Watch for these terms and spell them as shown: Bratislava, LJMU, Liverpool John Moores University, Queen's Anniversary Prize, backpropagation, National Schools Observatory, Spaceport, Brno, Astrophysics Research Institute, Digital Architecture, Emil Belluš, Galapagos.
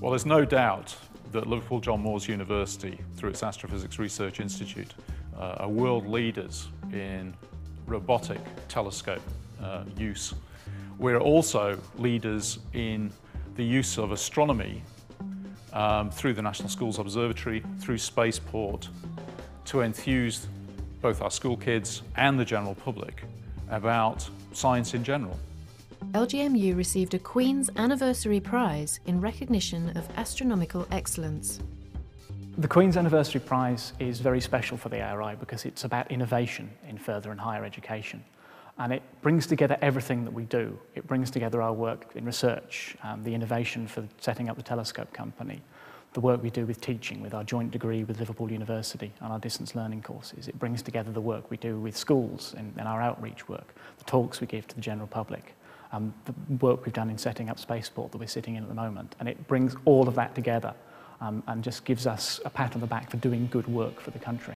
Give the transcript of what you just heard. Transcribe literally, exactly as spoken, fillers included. Well, there's no doubt that Liverpool John Moores University, through its Astrophysics Research Institute, uh, are world leaders in robotic telescope uh, use. We're also leaders in the use of astronomy um, through the National Schools Observatory, through Spaceport, to enthuse both our school kids and the general public about science in general. L G M U received a Queen's Anniversary Prize in recognition of astronomical excellence. The Queen's Anniversary Prize is very special for the A R I because it's about innovation in further and higher education. And it brings together everything that we do. It brings together our work in research, um, the innovation for setting up the telescope company, the work we do with teaching, with our joint degree with Liverpool University and our distance learning courses. It brings together the work we do with schools and, and our outreach work, the talks we give to the general public, um, the work we've done in setting up Spaceport that we're sitting in at the moment. And it brings all of that together um, and just gives us a pat on the back for doing good work for the country.